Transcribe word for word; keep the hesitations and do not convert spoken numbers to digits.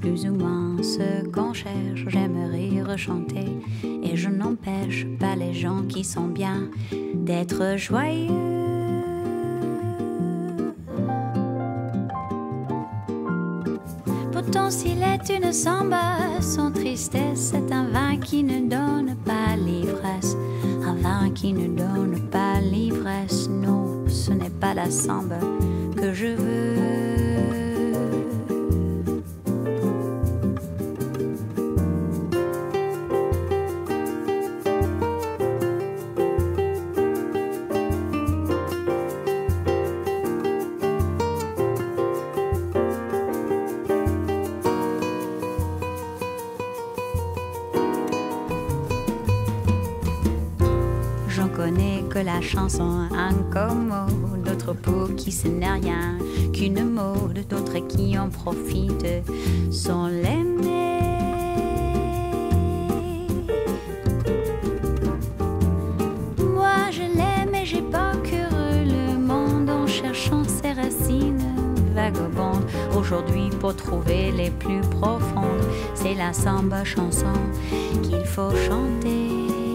plus ou moins ce qu'on cherche. J'aimerais rechanter et je n'empêche pas les gens qui sont bien d'être joyeux. Pourtant s'il est une samba, son tristesse est un vin qui ne donne pas l'ivresse. Un vin qui ne donne pas l'ivresse. Non, ce n'est pas la samba que je veux. J'en connais que la chanson incommode, d'autres pour qui ce n'est rien qu'une mode, d'autres qui en profitent sans l'aimer. Moi je l'aime et j'ai parcouru le monde en cherchant ses racines vagabondes. Aujourd'hui pour trouver les plus profondes, c'est la samba chanson qu'il faut chanter.